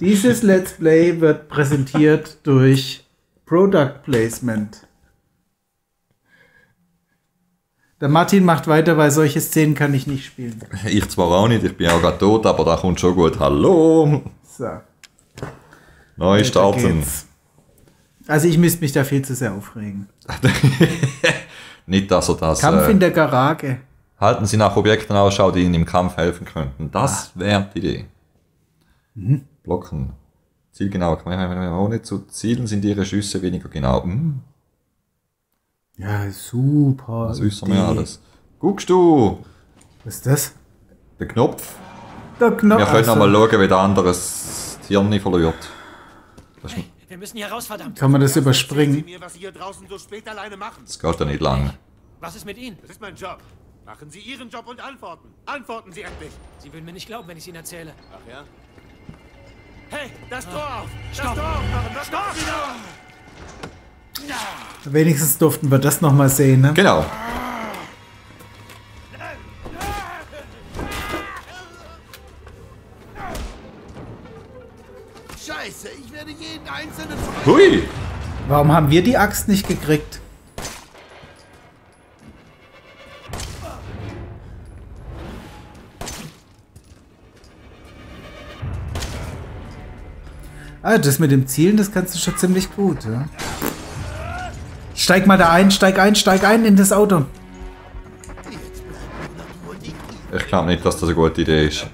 Dieses Let's Play wird präsentiert durch Product Placement. Der Martin macht weiter, weil solche Szenen kann ich nicht spielen. Ich zwar auch nicht, ich bin auch gerade tot, aber da kommt schon gut. Hallo! So. Neu starten. Also ich müsste mich da viel zu sehr aufregen. Nicht, dass er das... Kampf in der Garage. Halten Sie nach Objekten Ausschau, die Ihnen im Kampf helfen könnten. Das wäre die Idee. Mhm. Blocken. Zielgenau. Ohne zu zielen sind Ihre Schüsse weniger genau. Mhm. Ja, super. Das wissen wir alles. Guckst du? Was ist das? Der Knopf. Der Knopf. Wir können nochmal schauen, wie der andere das Hirn verliert. Hey, wir müssen hier raus, verdammt. Kann man das überspringen? Das geht ja nicht lang. Was ist mit Ihnen? Das ist mein Job. Machen Sie Ihren Job und antworten. Antworten Sie endlich. Sie würden mir nicht glauben, wenn ich es Ihnen erzähle. Ach ja? Hey, das Tor auf! Stopp! Das Tor aufmachen! Das Tor auf! Wenigstens durften wir das nochmal sehen, ne? Genau. Scheiße, ich werde jeden einzelnen... Hui! Warum haben wir die Axt nicht gekriegt? Ah, das mit dem Zielen, das kannst du schon ziemlich gut, ja. Steig mal da ein, steig ein in das Auto. Ich glaube nicht, dass das eine gute Idee ist.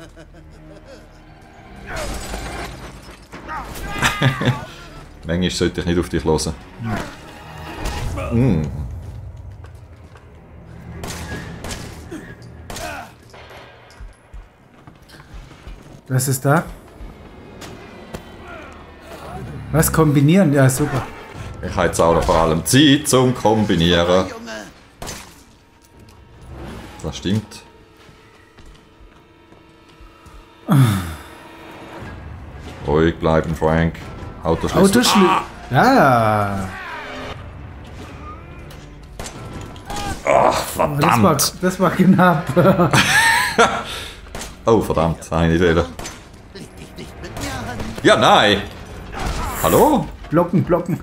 Manchmal sollte ich nicht auf dich hören. Mm. Was ist da? Was kombinieren? Ja, super. Ich habe jetzt auch noch vor allem Zeit zum Kombinieren. Das stimmt. Ruhig bleiben, Frank. Autoschlüssel. Autoschlüssel. Ah. Ja. Ach, verdammt. Das war knapp. Oh, verdammt. Nein, nicht wieder. Ja, nein. Hallo? Blocken, blocken.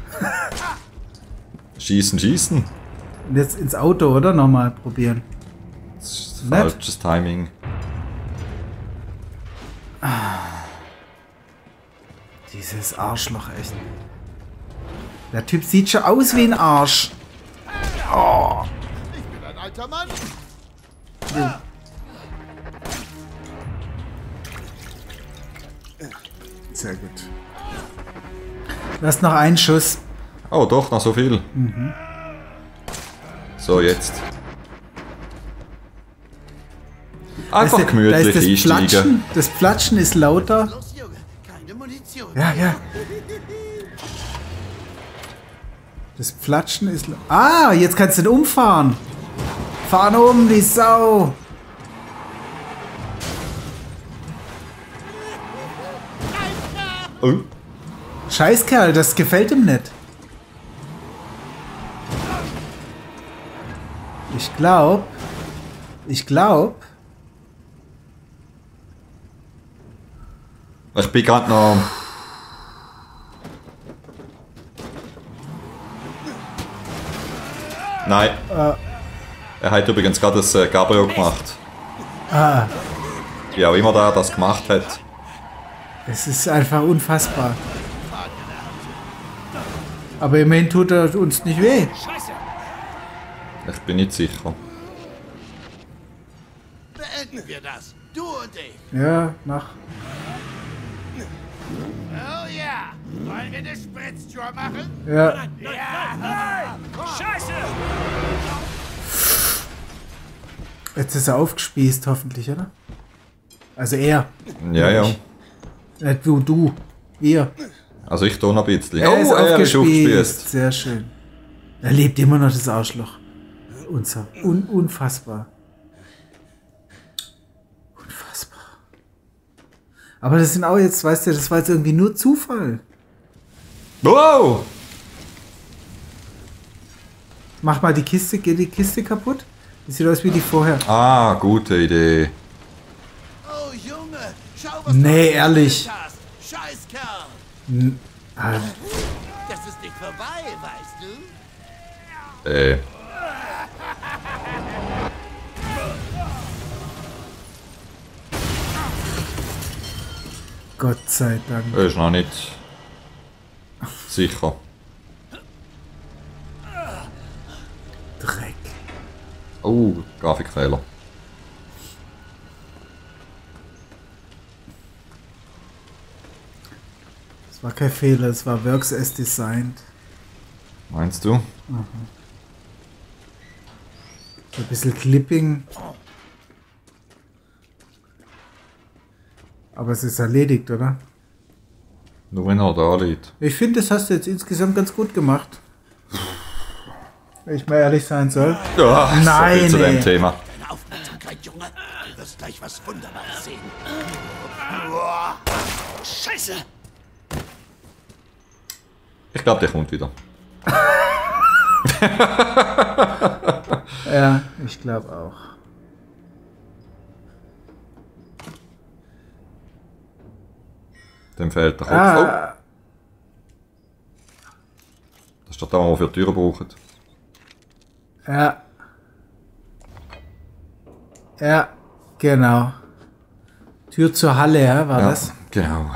Schießen, schießen. Und jetzt ins Auto, oder? Nochmal probieren. Falsches Timing. Ah. Dieses Arschloch, echt. Der Typ sieht schon aus wie ein Arsch. Oh. Ich bin ein alter Mann. Ja. Sehr gut. Du hast noch einen Schuss. Oh, doch, noch so viel. Mhm. So, jetzt. Einfach gemütlich einsteigen. Das Platschen ist lauter. Ja, ja. Das Platschen ist... Ah, jetzt kannst du ihn umfahren. Fahren um, die Sau. Oh. Scheißkerl, das gefällt ihm nicht. Ich glaube... Ich bin gerade noch... Nein. Er hat übrigens gerade das Gabriel gemacht. Ah. Wie auch immer da das gemacht hat. Es ist einfach unfassbar. Aber immerhin tut er uns nicht weh. Scheiße. Ich bin nicht sicher. Beenden wir das. Du und ich. Ja, mach. Oh ja. Wollen wir eine Spritztour machen? Ja. Nein, nein, nein, nein. Scheiße. Jetzt ist er aufgespießt, hoffentlich, oder? Also er. Ja, ja. Du. Wir. Also ich tue noch ein bisschen. Er ist aufgespießt. Sehr schön. Er lebt immer noch das Arschloch. Unfassbar. Unfassbar. Aber das sind auch jetzt, weißt du, das war jetzt irgendwie nur Zufall. Wow! Mach mal die Kiste, geht die Kiste kaputt? Die sieht aus wie die vorher. Ah, gute Idee. Nee, ehrlich. Das ist nicht vorbei, weißt du? Ey. Gott sei Dank. Ist noch nicht sicher. Dreck. Oh, Grafikfehler. Es war kein Fehler, es war Works as Designed. Meinst du? Aha. Ein bisschen Clipping. Aber es ist erledigt, oder? Nur wenn er da liegt. Ich finde, das hast du jetzt insgesamt ganz gut gemacht. Wenn ich mal ehrlich sein soll. Ja, nein, so zu dem Thema. Deine Aufmerksamkeit, Junge. Du wirst gleich was Wunderbares sehen. Boah, Scheiße! Ich glaube, der kommt wieder. Ja, ich glaube auch. Dem fehlt der Kopf. Ah. Oh. Das ist doch da, wo wir für die Türen brauchen. Ja. Ja, genau. Tür zur Halle, ja, war ja, das? Genau.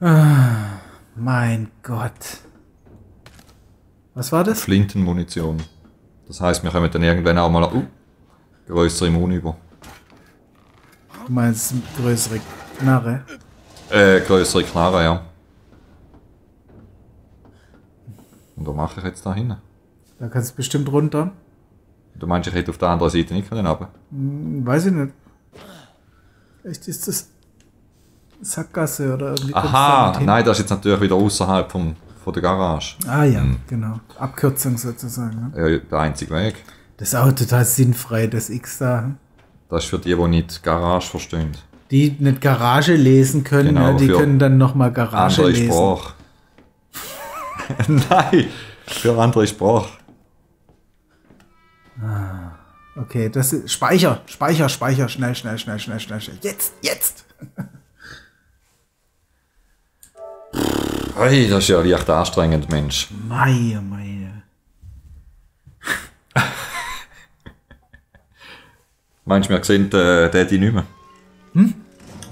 Ah. Mein Gott. Was war das? Flintenmunition. Das heisst, wir kommen dann irgendwann auch mal größere Muni über. Du meinst größere Knarre? Größere Knarre, ja. Und da mache ich jetzt da hin. Da kannst du bestimmt runter. Du meinst, ich hätte auf der anderen Seite nicht können, aber? Weiß ich nicht. Echt, ist das Sackgasse oder irgendwie? Aha, da nein, das ist jetzt natürlich wieder außerhalb von der Garage. Ah ja, genau. Abkürzung sozusagen. Ne? Ja, der einzige Weg. Das ist auch total sinnfrei, das X da. Das ist für die nicht Garage verstehen. Die nicht Garage lesen können, genau, ja, die können dann nochmal Garage andere lesen. Sprache. Nein, für andere Sprache. Ah, okay, das ist Speicher, Speicher, Speicher, schnell, schnell, schnell, schnell, schnell, schnell. Jetzt, jetzt! Hey, das ist ja echt anstrengend, Mensch. Mei, mei. Meinst du, wir sehen den Daddy nicht mehr? Hm?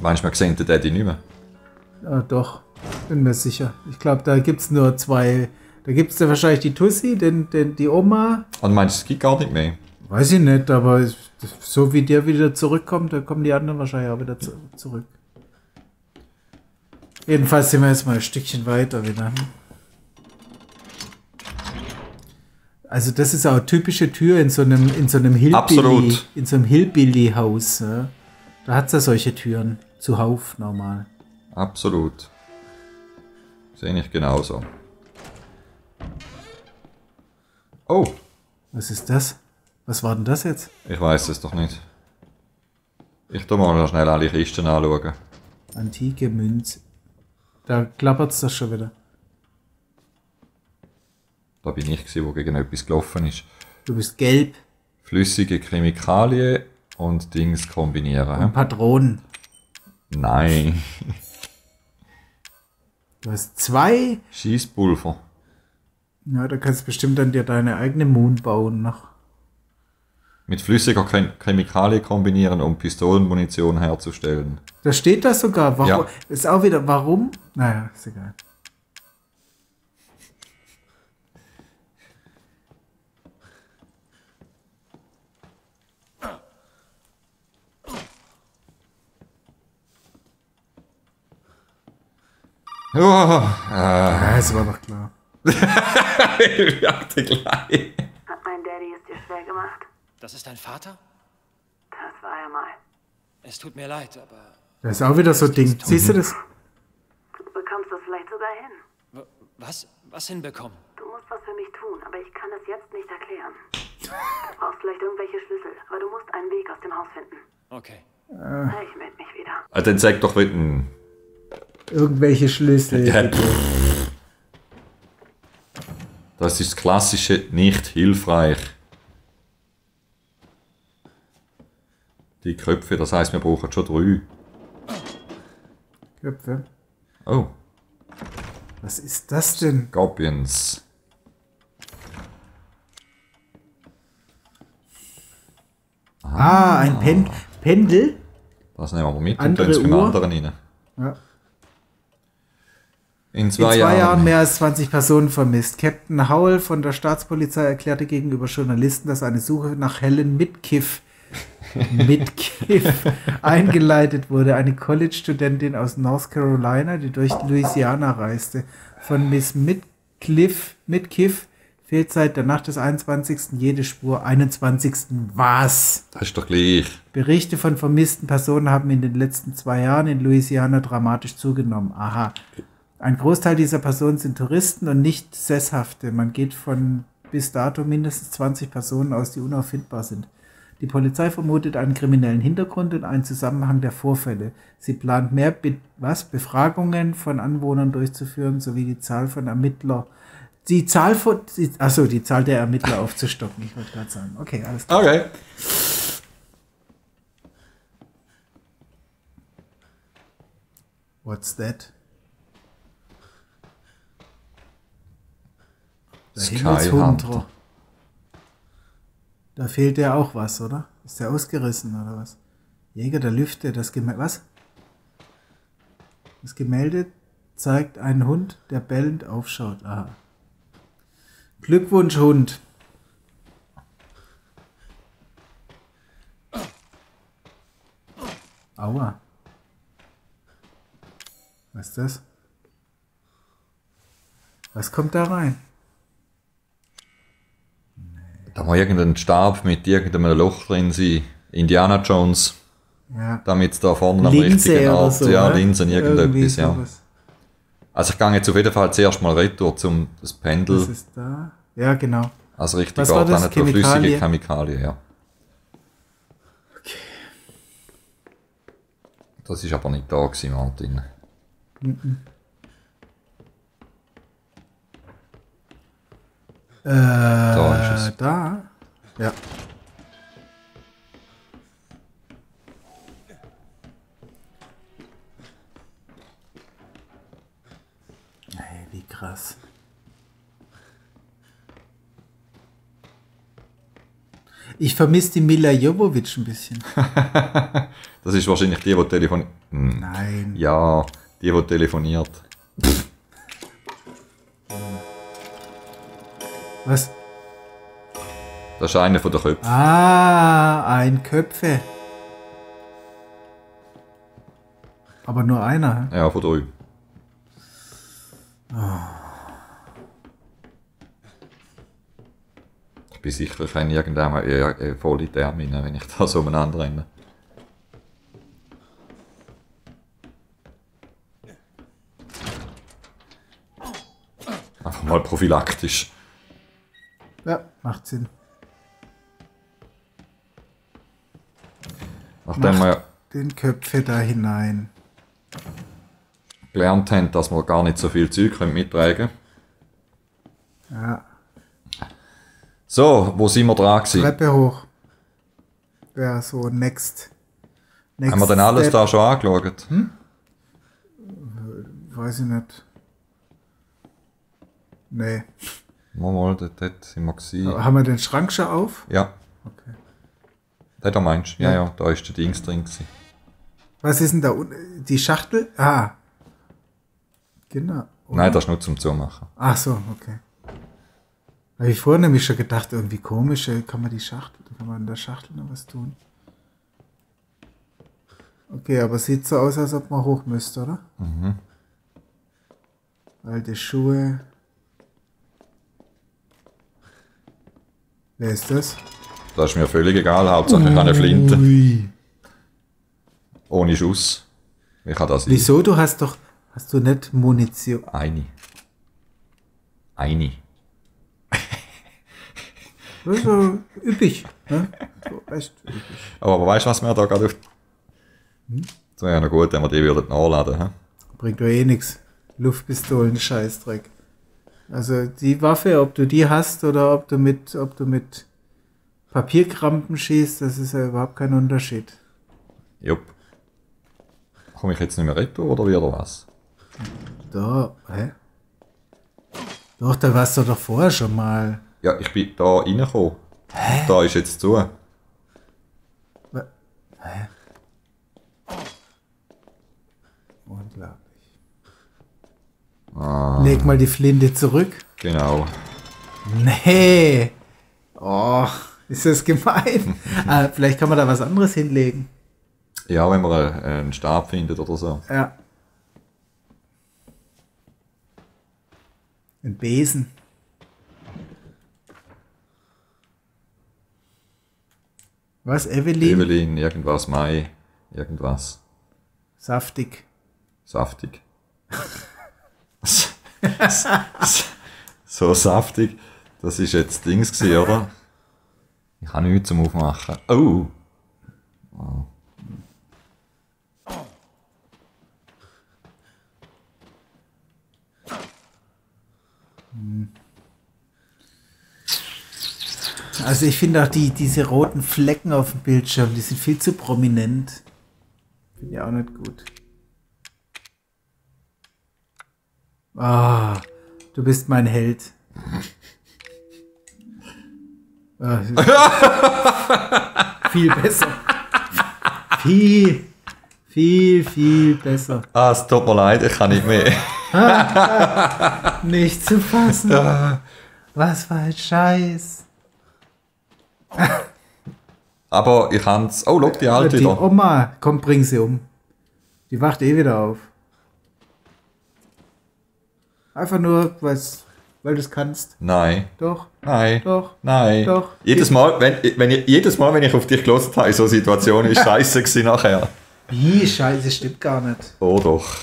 Meinst du, wir sehen den Daddy nicht mehr? Ja, doch, bin mir sicher. Ich glaube, da gibt es nur zwei. Da gibt es ja wahrscheinlich die Tussi, die Oma. Und meinst du, es geht gar nicht mehr? Weiß ich nicht, aber so wie der wieder zurückkommt, da kommen die anderen wahrscheinlich auch wieder zurück. Jedenfalls sind wir jetzt mal ein Stückchen weiter wieder. Also das ist auch eine typische Tür in so einem Hillbilly, in so einem Hillbilly-Haus. Ja. Da hat es ja solche Türen zuhauf normal. Absolut. Sehe ich genauso. Oh! Was ist das? Was war denn das jetzt? Ich weiß es doch nicht. Ich tu mal schnell alle Kisten anschauen. Antike Münze. Da klappert es das schon wieder. Da bin ich gewesen, wo gegen etwas gelaufen ist. Du bist gelb. Flüssige Chemikalien und Dings kombinieren. Und Patronen. Nein. Du hast zwei. Schießpulver. Ja, da kannst du bestimmt dann dir deine eigene Moon bauen noch. Mit flüssiger Chemikalie kombinieren, um Pistolenmunition herzustellen. Da steht das sogar. Warum? Ja. Ist auch wieder, warum? Naja, ist egal. Oh, ja, das war doch klar. Ich dachte gleich. Hat mein Daddy es dir schwer gemacht? Das ist dein Vater? Das war er mal. Es tut mir leid, aber... Das ist auch wieder so ein Ding. Siehst du das? Du bekommst das vielleicht sogar hin. Was? Was hinbekommen? Du musst was für mich tun, aber ich kann das jetzt nicht erklären. Du brauchst vielleicht irgendwelche Schlüssel, aber du musst einen Weg aus dem Haus finden. Okay. Ich melde mich wieder. Also dann zeig doch bitte. Irgendwelche Schlüssel. Ja. Bitte. Das ist das klassische nicht hilfreich. Die Köpfe, das heißt, wir brauchen schon drei. Köpfe. Oh. Was ist das denn? Scorpions. Aha. Ah, ein Pendel. Das nehmen wir mit und dann ist genau anderen rein. Ja. In zwei Jahren mehr als 20 Personen vermisst. Captain Howell von der Staatspolizei erklärte gegenüber Journalisten, dass eine Suche nach Helen Mitkiff eingeleitet wurde, eine College-Studentin aus North Carolina, die durch Louisiana reiste. Von Miss Mitkiff fehlt seit der Nacht des 21. jede Spur. 21. was? Das ist doch gleich. Berichte von vermissten Personen haben in den letzten 2 Jahren in Louisiana dramatisch zugenommen. Aha. Ein Großteil dieser Personen sind Touristen und nicht Sesshafte. Man geht von bis dato mindestens 20 Personen aus, die unauffindbar sind. Die Polizei vermutet einen kriminellen Hintergrund und einen Zusammenhang der Vorfälle. Sie plant mehr Befragungen von Anwohnern durchzuführen, sowie die Zahl von Ermittlern. Die Zahl der Ermittler aufzustocken. Ich wollte gerade sagen. Okay, alles klar. Okay. What's that? Skyhunter. Da fehlt ja auch was, oder? Ist der ausgerissen, oder was? Jäger der Lüfte, das Gemälde... Was? Das Gemälde zeigt einen Hund, der bellend aufschaut. Aha. Glückwunsch, Hund. Aua. Was ist das? Was kommt da rein? Da muss irgendein Stab mit irgendeinem Loch drin sein. Indiana Jones. Ja. Damit es da vorne Linse am richtigen Ort. So, ja, Linsen, irgendetwas. Ja. Also ich gehe jetzt auf jeden Fall zuerst mal retour zum das Pendel. Das ist da. Ja, genau. Also richtig Ort, dann etwa flüssige Chemikalien. Ja. Okay. Das ist aber nicht da gewesen, Martin. Nein. Da ist es. Da? Ja. Hey, wie krass. Ich vermisse die Mila Jovovich ein bisschen. Das ist wahrscheinlich die, die telefoniert. Nein. Ja, die telefoniert. Was? Das ist einer von den Köpfen. Ah, ein Köpfe. Aber nur einer? Ja, von drei. Oh. Ich bin sicher, ich kann irgendwann voll in die Arme rein, wenn ich da so umeinander renne. Einfach mal prophylaktisch. Ja, macht Sinn. Nachdem wir den Köpfe da hinein gelernt haben, dass wir gar nicht so viel Zeug mittragen können. Ja. So, wo sind wir dran gewesen? Treppe hoch. Ja, so next haben wir denn alles da schon angeschaut? Hm? Weiß ich nicht. Nee. Mal, dort sind wir gewesen. Haben wir den Schrank schon auf? Ja. Okay. Da, da meinst du? Ja, ja, da ist der Dings drin gewesen. Was ist denn da unten? Die Schachtel? Ah. Genau. Oder? Nein, das ist nur zum Zumachen. Ach so, okay. Habe ich vorhin nämlich schon gedacht, irgendwie komisch, kann man in der Schachtel noch was tun? Okay, aber sieht so aus, als ob man hoch müsste, oder? Mhm. Alte Schuhe. Wer ist das? Das ist mir völlig egal, hauptsächlich eine Flinte. Ui. Ohne Schuss. Wie kann das sein? Wieso? Du hast doch... Hast du nicht Munition? Eine. Das ist so üppig. Ne? So echt üppig. Aber weißt du, was wir da gerade auf... Das wäre ja noch gut, wenn wir die würden nachladen. He? Bringt doch eh nichts. Luftpistolen, Scheißdreck. Also die Waffe, ob du die hast oder ob du mit Papierkrampen schießt, das ist ja überhaupt kein Unterschied. Jupp. Komme ich jetzt nicht mehr retten oder wie oder was? Da, hä? Doch, da warst du doch vorher schon mal. Ja, ich bin da reingekommen. Hä? Da ist jetzt zu. Hä? Unglaublich. Ah. Leg mal die Flinte zurück. Genau. Nee. Oh, ist das gemein. Ah, vielleicht kann man da was anderes hinlegen. Ja, wenn man einen Stab findet oder so. Ja. Ein Besen. Was, Evelyn? Evelyn, irgendwas, Mai, irgendwas. Saftig. Saftig. So saftig. Das ist jetzt Dings gewesen, oder? Ich kann nichts zum Aufmachen. Oh! Oh. Also ich finde auch diese roten Flecken auf dem Bildschirm, die sind viel zu prominent. Finde ich auch nicht gut. Ah, du bist mein Held. Viel besser. Viel besser. Ah, es tut mir leid, ich kann nicht mehr. Nicht zu fassen. Was war jetzt Scheiß? Aber ich hans. Oh, lock die Alte wieder. Die Oma, komm, bring sie um. Die wacht eh wieder auf. Einfach nur, weil du es kannst. Nein. Doch. Nein. Doch. Nein. Doch. Jedes Mal, wenn ich auf dich gelassen habe, in so Situation, ist scheiße gewesen nachher. Wie, scheiße, stimmt gar nicht. Oh doch.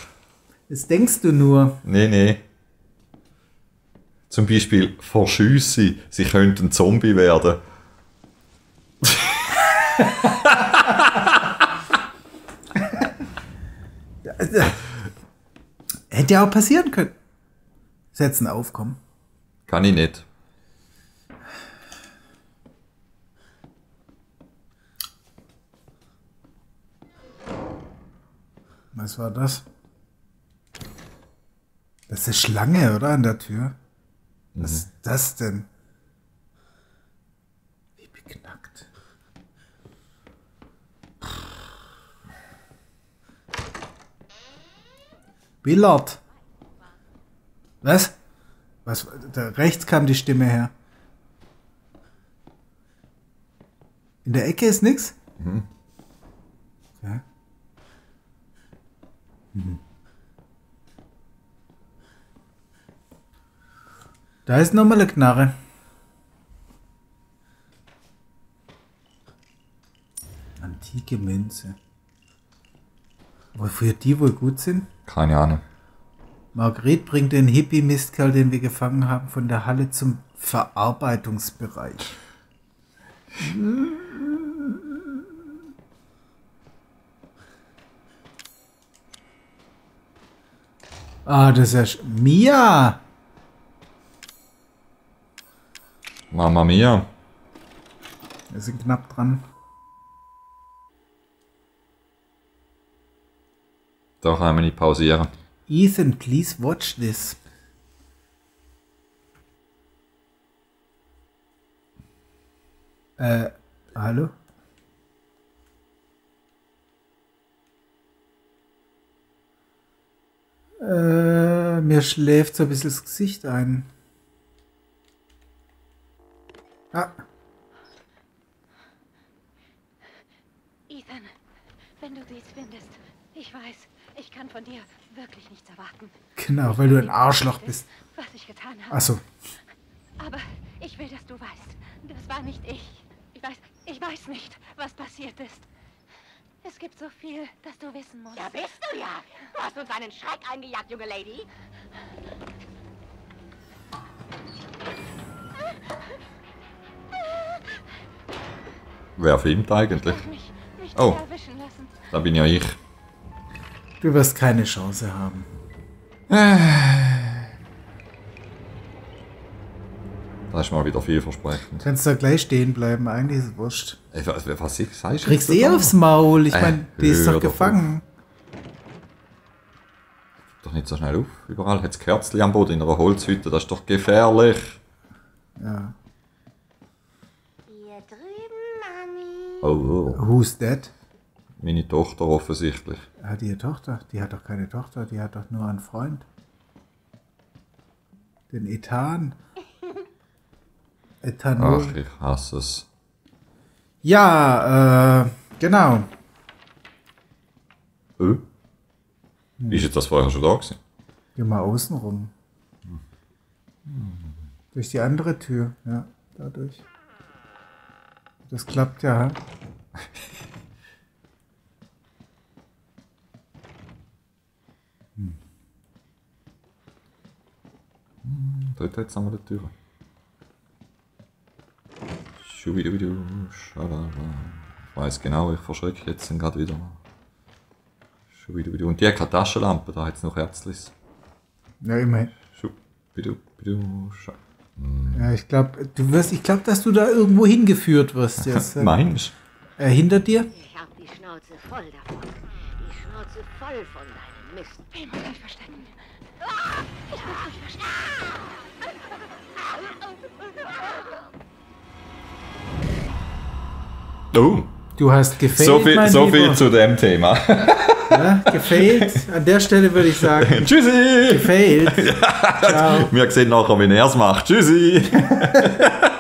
Das denkst du nur. Nee, nee. Zum Beispiel, verschüsse, sie könnten Zombie werden. Hätte ja auch passieren können. Setzen aufkommen. Kann ich nicht. Was war das? Das ist eine Schlange, oder? An der Tür. Was ist das denn? Wie beknackt. Billard. Was? Was? Da rechts kam die Stimme her. In der Ecke ist nichts? Mhm. Ja. Mhm. Da ist nochmal eine Knarre. Antike Münze. Wofür die wohl gut sind? Keine Ahnung. Marguerite bringt den Hippie-Mistkerl, den wir gefangen haben, von der Halle zum Verarbeitungsbereich. Ah, das ist ja... Mia! Mama Mia. Wir sind knapp dran. Doch, einmal nicht pausieren. Ethan, please watch this. Hallo? Mir schläft so ein bisschen das Gesicht ein. Ah. Ethan, wenn du dies findest, ich weiß, ich kann von dir wirklich nichts erwarten. Genau, weil du ein Arschloch bist. Was ich getan habe. Achso. Aber ich will, dass du weißt, das war nicht ich. Ich weiß nicht, was passiert ist. Es gibt so viel, das du wissen musst. Ja, bist du ja. Du hast uns einen Schreck eingejagt, junge Lady. Wer filmt eigentlich? Nicht oh, da bin ja ich. Du wirst keine Chance haben. Das ist mal wieder vielversprechend. Kannst du gleich stehen bleiben, eigentlich ist es wurscht. Was sagst du? Kriegst du eh aufs Maul, ich meine, die ist doch gefangen. Auf. nicht so schnell auf. Überall hat es Kerzchen am Boden in einer Holzhütte. Das ist doch gefährlich. Ja. Hier drüben, Mami. Oh, oh. Who's that? Meine Tochter offensichtlich. Ah, die Tochter? Die hat doch keine Tochter, die hat doch nur einen Freund. Den Ethan. Ethanol. Ach, ich hasse es. Ja, genau. Ist jetzt das vorher schon da gewesen? Geh mal außen rum. Durch die andere Tür, ja, dadurch. Das klappt ja. Dort jetzt haben wir die Tür. Schubidubidu, schalala. Ich weiss genau, ich verschrecke jetzt gerade wieder. Schubidubidu. Und die hat keine Taschenlampe, da hat es noch Herzlis. Ja, immerhin. Schubidubidu, schalala. Ja, ich glaube, dass du da irgendwo hingeführt wirst jetzt. Meinst du? Hinter dir? Ich hab die Schnauze voll davon. Die Schnauze voll von deinem Mist. Ich muss mich verstecken. Ich muss mich verstecken. Oh. Du hast gefailt, so viel zu dem Thema. Ja, gefailt. An der Stelle würde ich sagen. Tschüssi! Gefailt. Ja, wir sehen nachher, wenn er es macht. Tschüssi!